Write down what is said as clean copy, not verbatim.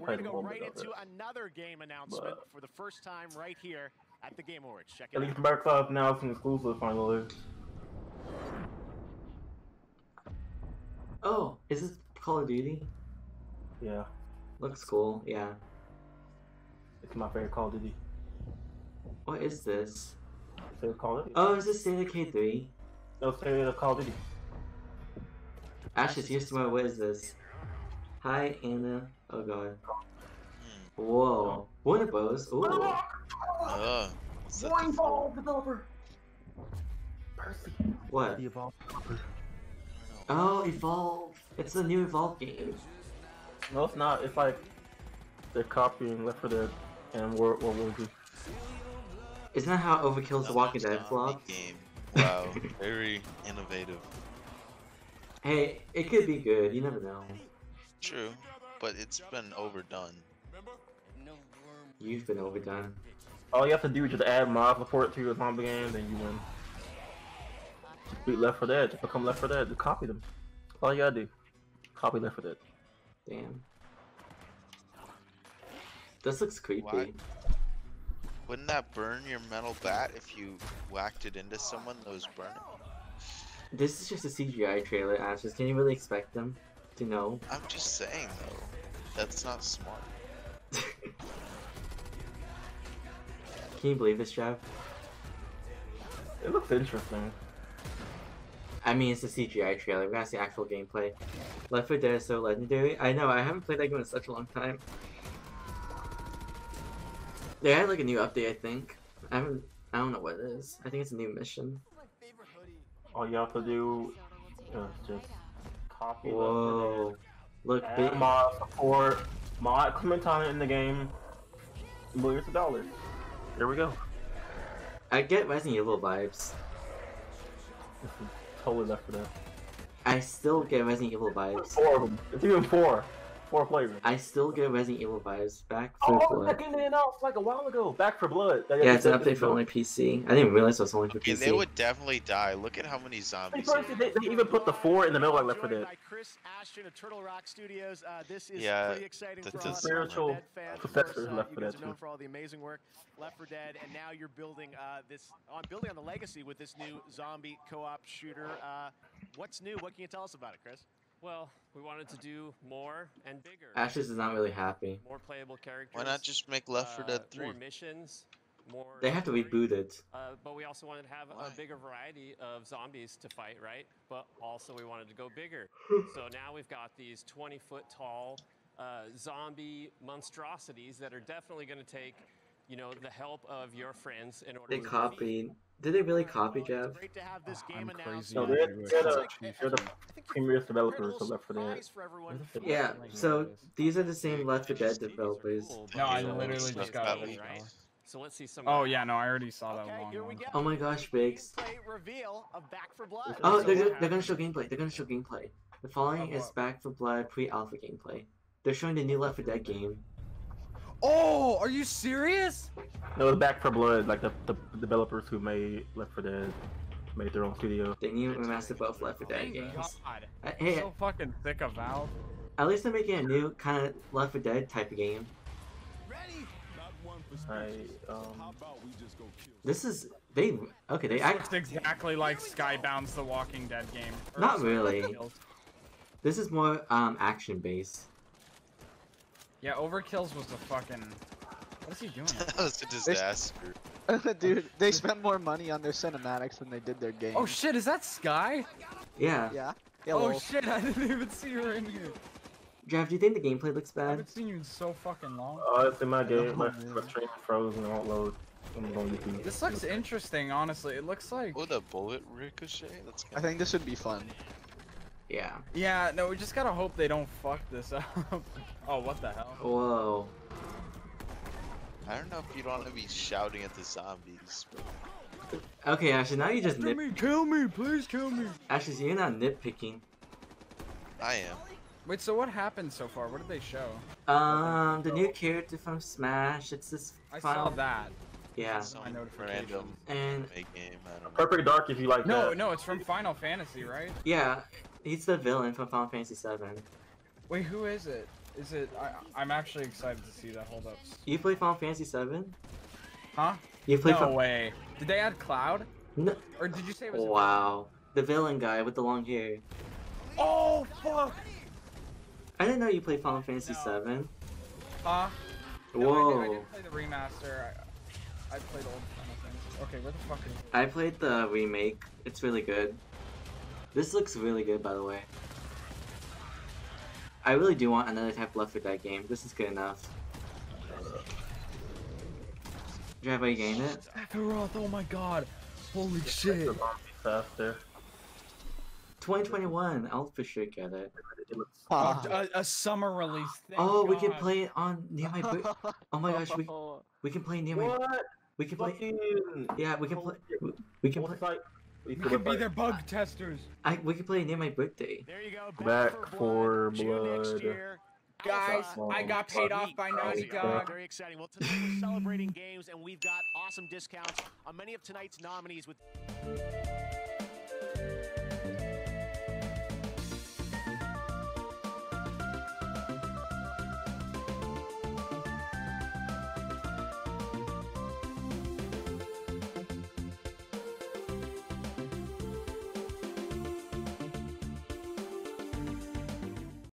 We're going to go right into another game announcement for the first time right here at the Game Awards. Check it out. I think Microsoft now is an exclusive finally. Oh, is this Call of Duty? Yeah. Looks cool, yeah. It's my favorite Call of Duty. What is this? It's a Call of Duty. Oh, is this State of K3? No, State of Call of Duty. Ashes, here's tomorrow. What is this? Hi, Anna. Oh god. Whoa. One of those. Ooh. One Evolve developer. Percy. What? The Evolve developer. Oh, Evolve. It's the new Evolve game. No, it's not. It's like they're copying Left 4 Dead and World War II. Isn't that how Overkill's Walking Dead flopped? Wow, very innovative. Hey, it could be good. You never know. True, but it's been overdone. You've been overdone. All you have to do is just add mods, report to your zombie game, then you win. Just beat Left 4 Dead, just become Left 4 Dead, just copy them. All you gotta do, copy Left 4 Dead. Damn. This looks creepy. Why? Wouldn't that burn your metal bat if you whacked it into someone that was burning? This is just a CGI trailer, Ashes. Can you really expect them to know? I'm just saying, though. That's not smart. Can you believe this, Trav? It looks interesting. I mean, it's a CGI trailer. We gotta see actual gameplay. Left 4 Dead is so legendary. I know, I haven't played that game in such a long time. They had like a new update, I think. I don't know what it is. I think it's a new mission. All you have to do is just copy them. Look, big mod support, mod Clementine in the game, millions of dollars. There we go. I get Resident Evil vibes. Totally Left 4 Dead. I still get Resident Evil vibes. Four of them. It's even four. Four flavors. I still get Resident Evil vibes. Back 4 Blood. That game they announced like a while ago. Back 4 Blood. Yeah, it's an update for only PC. I didn't realize it was only for PC. They would definitely die. Look at how many zombies. They even put the 4 in the middle like Left 4 Dead. Chris Ashton of Turtle Rock Studios. This is pretty exciting for all spiritual professors Left 4 Dead. Known for all the amazing work Left 4 Dead, and now you're building building on the legacy with this new zombie co-op shooter. What's new? What can you tell us about it, Chris? Well, we wanted to do more and bigger. Ashes is not really happy. More playable characters. Why not just make Left 4 Dead 3? More missions. More they have to reboot it. But we also wanted to have a bigger variety of zombies to fight, right? But also we wanted to go bigger. So now we've got these 20-foot-tall zombie monstrosities that are definitely going to take, you know, the help of your friends in order. They copied. Did they really copy, Jeff? Great to have this game announced. No, they're the previous developers of Left 4 Dead. Yeah, so these are the same Left 4 Dead developers. No, I literally just got it. So let's see some. Oh yeah, no, I already saw that one. Oh my gosh, Biggs. Oh, they're gonna show gameplay. They're gonna show gameplay. The following is Back 4 Blood pre-alpha gameplay. They're showing the new Left 4 Dead game. Oh, are you serious? No, it's Back 4 Blood, like the developers who made Left 4 Dead made their own studio. They knew remastered both Left 4 Dead games. I'm so fucking sick of Valve. At least they're making a new kind of Left 4 Dead type of game. This is they act exactly like Skybound's The Walking Dead game. Not really. This is more action based. Yeah, Overkill's was the fucking. What is he doing? That was a disaster. Dude, they spent more money on their cinematics than they did their game. Oh shit, is that Sky? Yeah. Yeah. Hello. Oh shit, I didn't even see her in here. Jeff, do you think the gameplay looks bad? I haven't seen you in so fucking long. Oh, it's in my game. My stream froze and won't load. This looks interesting, honestly. It looks like. Oh, the bullet ricochet? That's good. I think this would be fun. Yeah. Yeah, no, we just gotta hope they don't fuck this up. Oh, what the hell? Whoa. I don't know if you don't want to be shouting at the zombies. But... Okay, Ashley, now you just nitpicking. Kill me, please kill me. Ashley, so you're not nitpicking. I am. Wait, so what happened so far? What did they show? The new character from Smash. It's this I saw that. Yeah. I notified them. And Perfect Dark, if you like that. No, no, it's from Final Fantasy, right? Yeah. He's the villain from Final Fantasy 7. Wait, who is it? Is it? I'm actually excited to see that. Hold up. You play Final Fantasy 7? Huh? You play? No way. Did they add Cloud? No. Or did you say it was? Wow. The villain guy with the long hair. Oh fuck! I didn't know you played Final Fantasy 7. Huh? No, whoa. I didn't play the remaster. I played old Final Fantasy. Okay, where the fuck is it? I played the remake. It's really good. This looks really good, by the way. I really do want another type of Left 4 Dead game. This is good enough. Did you have any game it? Sephiroth, oh my god! Holy shit! 2021, I'll for sure get it. A summer release. Oh, god. We can play it on near my. Oh my gosh, we can play near my. What? We can play. Fucking... Yeah, we can play. We can play. We can be their bug testers. We can play near my birthday. There you go. Back 4 Blood. Next year. Guys, I got paid off by Naughty Dog. Very exciting. Well, today we're celebrating games, and we've got awesome discounts on many of tonight's nominees with.